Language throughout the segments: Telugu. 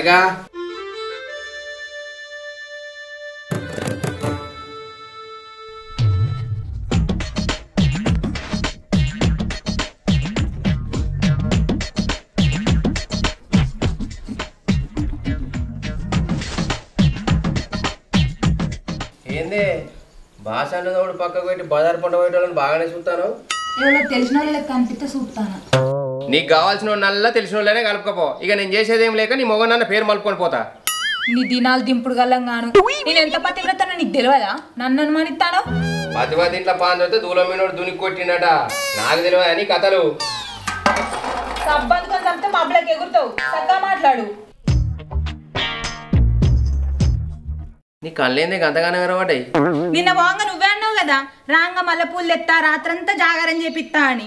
verga. Bhasha no oru pakka koyte bazaar ponda koyte allan bagane suttano. Evlo telisnole le kampita suttana. Nee gavalsino nalla telisnole ne galukapo. Iga nen chesedi em leka nee moga nanna peru malpukoni pota. Nee dinalu dimpudu gallanganu. Nenu enta pativrataana neeku telvada? Nannu anumanitano. Padivadi intla paandote doolaminodu dunikki kottinata. Naaku telvada nee kathalu. Sabbandu kontamte mablaki egurtavu. Sakka maatladu. Ni kanlende gantagana garavadai ninna vaanga nuve annavu kada raanga mallapul letta raatranta jaagaram chepitta ani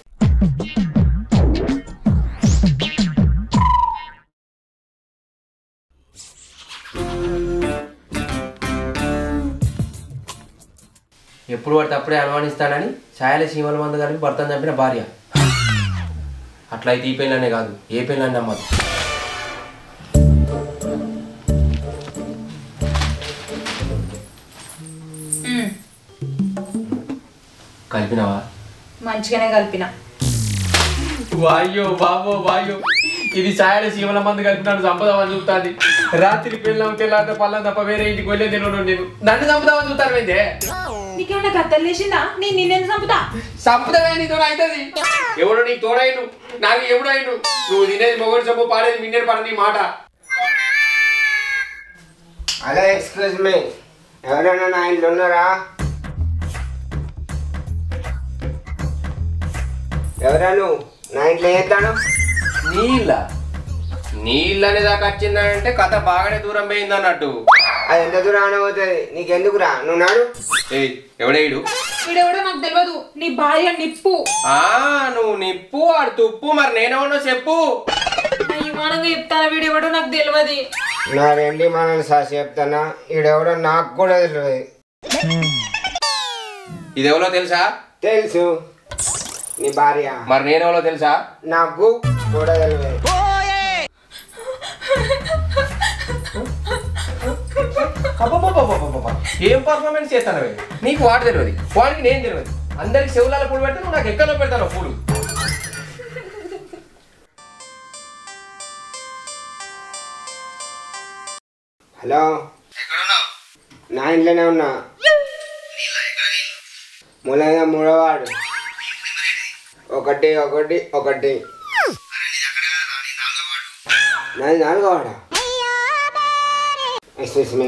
ఎప్పుడు పడితే అప్పుడే అనుమానిస్తానని ఛాయల సీమల మందు కలిపి భర్తను చంపిన భార్య అట్లయితే ఈ పెళ్ళనే కాదు ఏ పెళ్ళని నమ్మదు కలిపినావా మంచిగానే కలిపినా వాయ్యో బాబో వాయ్యో ఇది సాయల సీమల మందు కలిపినాను చంపదామని చూస్తుంది రాత్రి పెళ్ళాం తెల్లారితే పళ్ళం తప్ప వేరే ఇంటికి వెళ్ళే తెలియడం నేను నన్ను చంపుదామని చూస్తారు ఏంటే నీకేమన్నా కత్తలు లేచిందా నేను నిన్నేం చంపుతా చంపుతావే నీతో అవుతుంది ఎవడు నీకు తోడైను నాకు ఎవడాయిను నువ్వు తినేది మొగడు చెప్పు పాడేది మిన్నేరు పడ నీ మాట అలా ఎక్స్క్యూజ్ మీ ఎవరైనా నా ఇంట్లో ఉన్నారా ఎవరా నువ్వు నా ఇంట్లో వేస్తాను నీళ్ళ నీళ్ళు అనే దాకా వచ్చిందంటే కథ బాగానే దూరం పోయింది అన్నట్టు అది ఎంత దూరం అనబోతుంది నీకెందుకురా నువ్వు నాడు ఎవడేడు వీడెవడో నాకు తెలియదు నీ భార్య నిప్పు నువ్వు నిప్పు ఆడు తుప్పు మరి నేనేమన్నా చెప్పు విమానంగా చెప్తానా వీడెవడో నాకు తెలియదు నా రెండు విమానాలు సార్ చెప్తానా వీడెవడో నాకు కూడా తెలియదు ఇదెవరో తెలుసా తెలుసు నీ భార్య మరి నేనెవరో తెలుసా నాకు కూడా తెలియదు ఏం పర్ఫార్మెన్స్ చేస్తాను నీకు వాడు తెలియదు వాడికి నేను తెలియదు అందరికి చెవులాల పూలు పెడితే నువ్వు నాకు ఎక్కడో పెడతాను పూలు హలో నా ఇంట్లోనే ఉన్నా మూలంగా మూడవాడు ఒకటి ఒకటి ఒకటి నాది నాలుగవాడా ఎక్స్క్యూజ్ మీ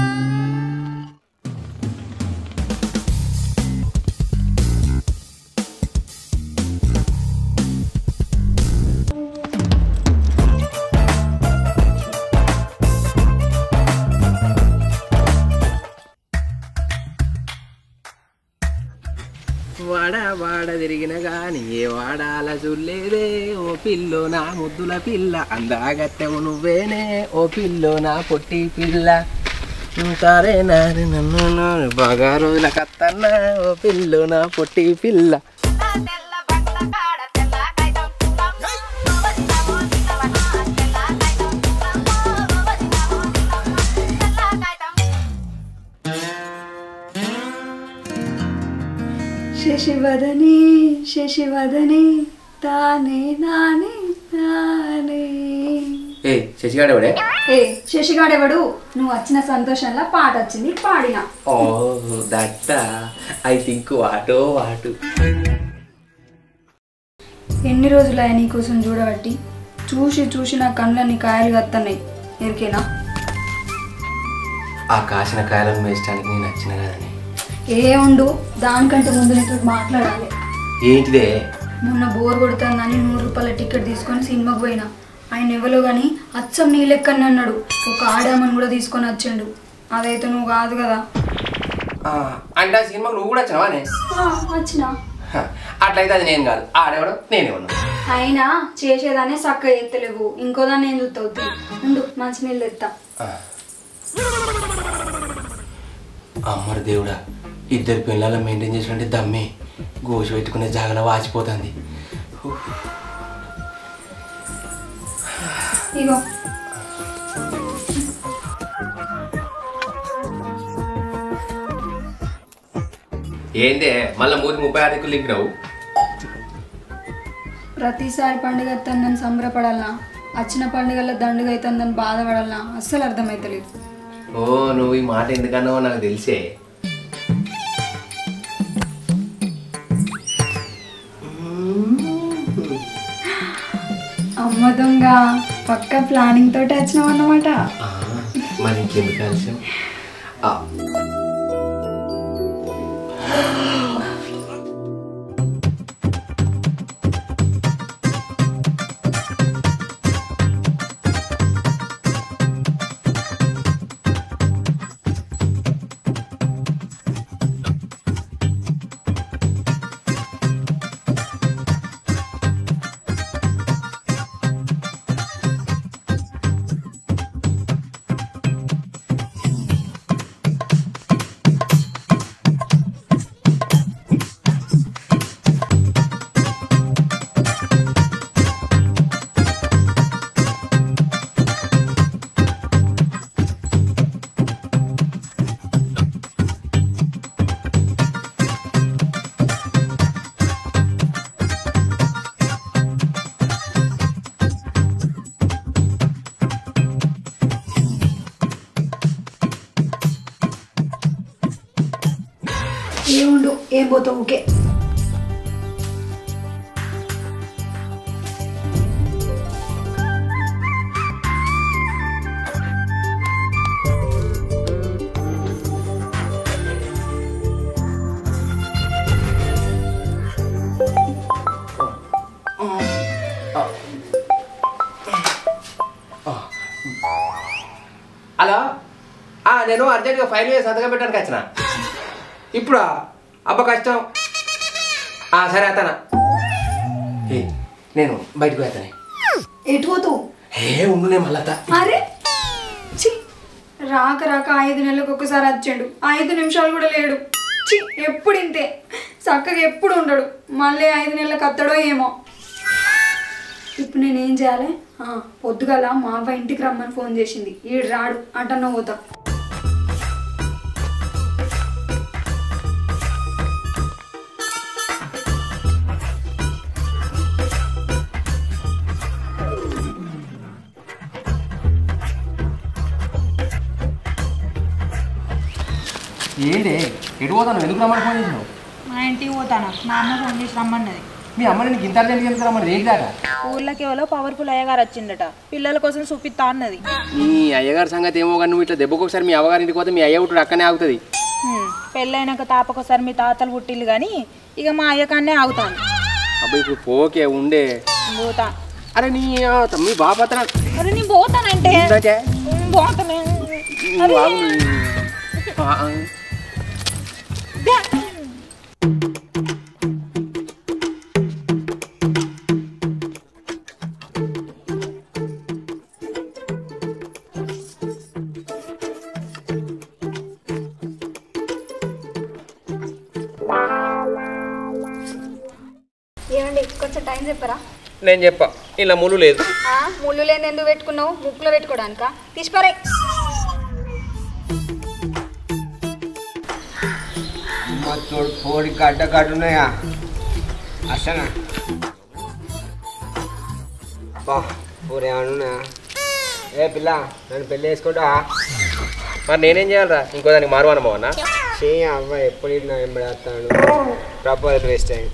వాడ వాడ తిరిగిన గాని ఏ వాడాల చూడలేదే ఓ పిల్లో నా ముద్దుల పిల్ల అందాగత్తెవు నువ్వేనే ఓ పిల్లో నా పొట్టి పిల్ల ఉంటారే నాని నన్ను బాగా రోజుల కత్తన్నా ఓ పిల్లో నా పొట్టి పిల్ల శశివదనే శశివదనే తానే నానే తానే Hey, Sheshigade. Hey, Sheshigade, you are సంతోషం la పాట వచ్చింది పాడినా. Oh, that I think what. ఎన్ని రోజులు అయ్యా నీ కోసం చూడబట్టి చూసి చూసి నా కళ్ళని కాయలు గత్తనే ఎరికేనా. ఆ కాసిన కాయలను వేయడానికి నీ నచ్చిన గాని. ఏ ఉండు దానికంటే ముందు నీతో మాట్లాడాలి. ఏంటిదే? మొన్న బోర్ కొడతానని 100 రూపాయల టికెట్ తీసుకొని సినిమాకి పోయినా. I never look any, at some knee like Kananadu, Okadam and Buddha disconachendu. Are they to no Gazgada? Ah, and as him who would have done it. Ah, what's now? At like the name girl, I never name one. Aina, Chesha than a sucker at Telugu, Inkodan and Lutotti, and much milletta. Amar Deuda, if their Pinala maintains under the me, goes away to Kunajagala watch potandi. Here you go. ప్రతిసారి పండుగ తనని సంబరపడాలనా అచ్చిన పండుగల దండుగై తనని బాధపడాలనా అసలు అర్థమైతలేదు. ఓ నువ్వు ఈ మాట ఎందుకన్నావో నాకు తెలుసే. అమ్మదంగా పక్కా ప్లానింగ్ తోటి వచ్చాను అన్నమాట. ఆ మరి ఇంకేంటి కాల్సం. ఆ ये बोतो ओके हेलो आ నేను అర్జెంట్ గా ఫైల్ చేసి సంతకం పెట్టడానికి వచ్చనా ఇప్పుడా అబ్బా కష్టం ఆ సరే అతనా ఏ నేను బయటికి వెళ్తానే ఎటు పోతు ఏ ఉండునే మళ్ళతా అరే చి రాక రాక 5 నెలలకు ఒకసారి వచ్చేండు 5 నిమిషాలు కూడా లేడు చి ఎప్పుడు ఇంతే చక్కగా ఎప్పుడు ఉండడు మళ్ళీ 5 నెలలకు అత్తడో ఏమో ఇప్పుడు నేను ఏం చేయాలి ఆ పొద్దుగాల మా అవ్వ ఇంటికి రమ్మని ఫోన్ చేసింది ఈ రాడు అంటనో పోతా ఏడే ఎటు పోతాను ఎందుకు రమ్మని ఫోన్ చేసినావు మా ఇంటికి పోతాను మా అమ్మ ఫోన్ చేసి రమ్మన్నది మీ అమ్మ నీకు ఇంత అర్జెంట్ ఎందుకు రమ్మని ఏంటాట ఊర్లో కేవలం పవర్ఫుల్ అయ్యగారు వచ్చిండట పిల్లల కోసం చూపిస్తా అన్నది ఈ అయ్యగారి సంగతి ఏమో కానీ నువ్వు ఇట్లా దెబ్బకొకసారి మీ అవ్వగారి ఇంటికి పోతే మీ అయ్య పుట్టుడు అక్కనే ఆగుతుంది పెళ్ళైనాక తాపకొకసారి మీ తాతలు పుట్టిల్లు కానీ ఇక మా అయ్యకాన్నే ఆగుతాను అబ్బా ఇప్పుడు పోకే ఉండే పోతా అరే నీ మీ బాబా అరే నేను పోతానంటే పోతానే కొంచెం టైం చెప్పరా నేను చెప్పా ఇలా ముళ్ళు లేదు ముళ్ళు లేని ఎందుకు పెట్టుకున్నావు ముక్కులో పెట్టుకోవడానిక తీసిపారే थोड़ी काटा काटू ना यार अच्छा ना वाह पूरे आनू ना ఏ పిల్ల నేను పెళ్లి చేసుకుంటా మరి నేనేం చేయాలరా ఇంకో దానికి మారువానమో అన్న చేయ అవ్వ ఎప్పుడు నా ఎంబడతాడు ప్రపోజల్ వేస్ట్ అయింది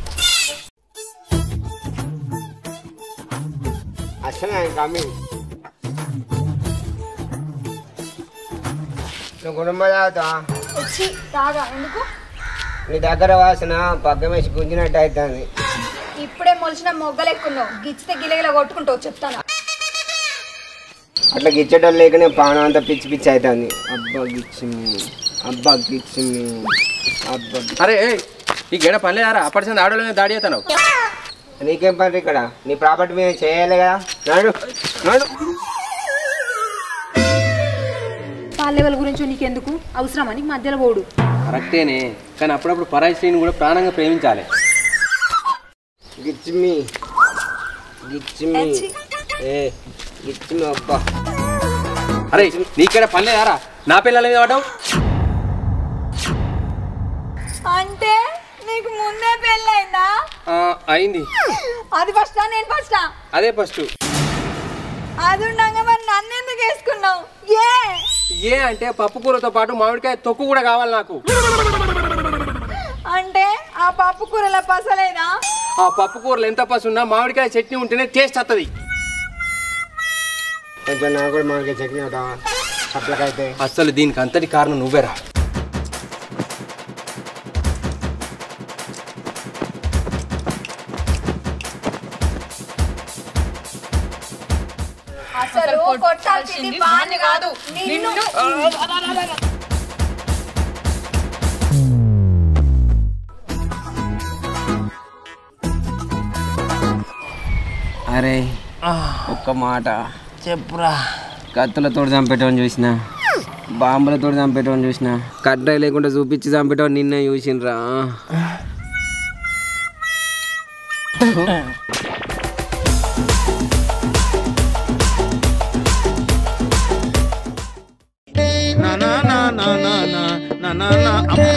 అసలు ఆయన కమింగ్ నువ్వు గుణమ్మ తాగుతా వచ్చి తాగా ఎందుకు నీ దగ్గర వాసన పగ్గమేసి గుంజినట్టు అవుతుంది ఇప్పుడే మొలిచిన మొగ్గలెక్కున్నావు గిచ్చితే గిలగిల కొట్టుకుంటావు చెప్తాను అట్లా గిచ్చేటోళ్ళు లేకనే పానం అంతా పిచ్చి పిచ్చి అవుతుంది అబ్బా గిచ్చింది అబ్బా గిచ్చింది అబ్బా అరే ఈ గడ పని లేదా అప్పటిసంది ఆడోళ్ళ దాడి అవుతాను నీకేం పని ఇక్కడ నీ ప్రాపర్టీ మీద చేయాలి కదా నాడు నాడు లెవెల్ గురించి నీకెందుకు అవసరమా నీకు మధ్యలో పోడు కరెక్టేనే కానీ అప్పుడప్పుడు పరాయి స్త్రీని కూడా ప్రాణంగా ప్రేమించాలి గిచ్చిమి గిచ్చిమి ఏ గిచ్చిమి అబ్బా అరే నీకేడ పనిలేదారా నా పిల్లల మీద పడ్డావు అంటే నీకు ముందే పెళ్ళైందా అయింది అది ఫస్టా నేను ఫస్టా అదే ఫస్ట్ అది ఉండగా మరి నన్ను ఎందుకు వేసుకున్నావు ఏ ఏ అంటే పప్పు కూరతో పాటు మామిడికాయ తొక్కు కూడా కావాలి నాకు అంటే ఆ పప్పు కూరల పసలేదా ఆ పప్పు కూరలు ఎంత పసున్నా మామిడికాయ చట్నీ ఉంటేనే టేస్ట్ వస్తుంది అసలు దీనికి అంతటి కారణం నువ్వేరా అరే ఒక్క మాట చెప్పురా కత్తులతో చంపేటోని చూసిన బాంబులతో చంపేటోని చూసిన కట్ట లేకుండా చూపించి చంపేటోని నిన్నే చూసినరా na na na na na na na na